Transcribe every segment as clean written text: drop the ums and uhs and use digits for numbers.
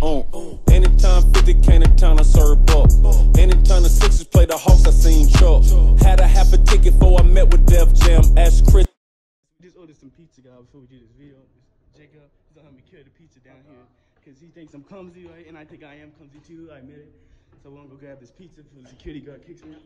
on. Anytime 50 came to town, I serve up. Anytime the Sixers play the Hawks, I seen Chuck. Had a half a ticket before I met with Def Jam. Ask Chris. We just ordered some pizza, guys, before we do this video. Jacob, he's gonna help me carry the pizza down here, because he thinks I'm clumsy, right? And I think I am clumsy too, I admit it. So we're gonna go grab this pizza before the security guard kicks me out.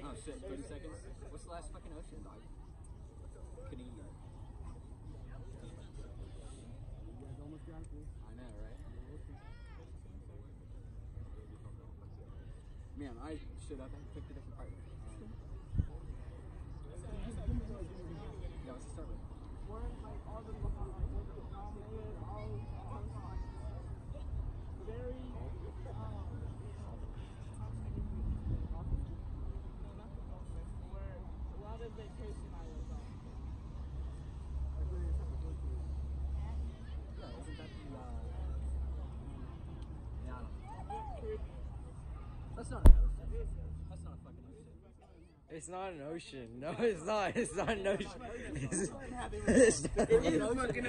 Oh shit, 30 seconds? What's the last fucking ocean, dog? Could eat that. I know, right? Man, I showed up and picked a different partner. Yeah, let's start with It's not an ocean. No, it's not. It's not an ocean. It's not an ocean. That's an area in the ocean.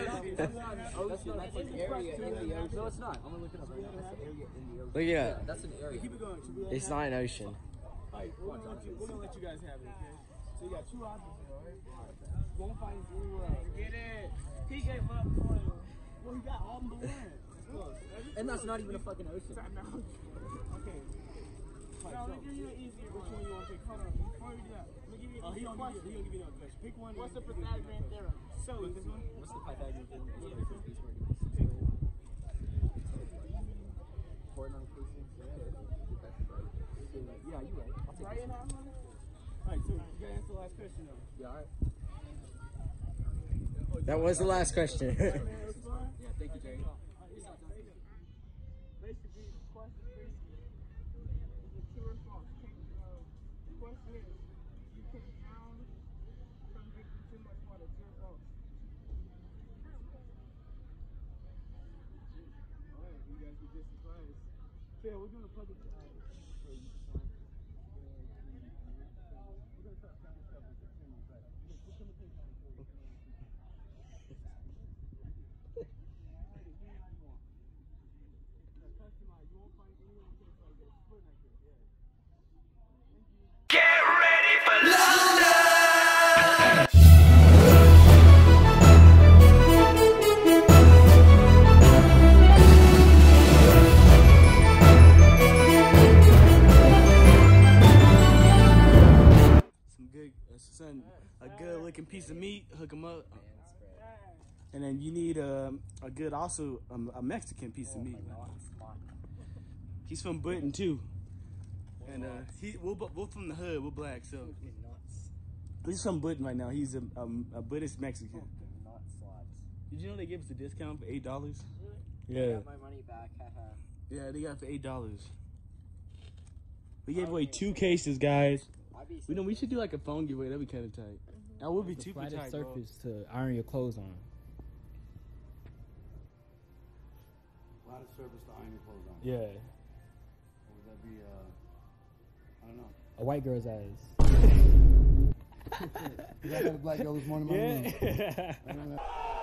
No, it's not. I'm gonna look it up right now. That's an area in the ocean. Look it up. That's an area. Keep it going. It's not an ocean. Alright, we're gonna let you guys have it, okay? So you got two options here, alright? Go find Zero. Get it. He gave up for it. Well, he got all the land. That's close. And that's not even a fucking ocean. Okay. No, let me give you an easier one. Which one you want to take? Hold on. Before we do that, let me give you an easy question. He don't give you no question. Pick one. What's the Pythagorean theorem? So, this one? What's the Pythagorean theorem? Yeah, you right. I'll take right in that one. Alright, so you gotta answer the last question though. Yeah, alright. That was the last question. Yeah, thank you, Jerry. Basically, question three. You can drown from drinking too much water. It's your fault. Alright, you guys can just surprise. Yeah, we're doing a public eye. We're going to talk about this stuff with the team, but we're going to take time for you. You won't find anyone who takes like this. We're not good, yeah. A good looking piece of meat, hook them up, and then you need a good also a Mexican piece of meat. He's from Britain too, and we're from the hood. We're black, so he's from Britain right now. He's a British Mexican. Did you know they give us a discount for $8? Yeah. I got my money back. Yeah, they got it for $8. We gave away 2 cases, guys. We know we should do like a phone giveaway. That'd be kind of tight. Mm-hmm. That would be too tight. Flattest surface to iron your clothes on. Flattest surface to iron your clothes on. Yeah. Or would that be? I don't know. A white girl's ass. Is that what a black girl was morning? Yeah.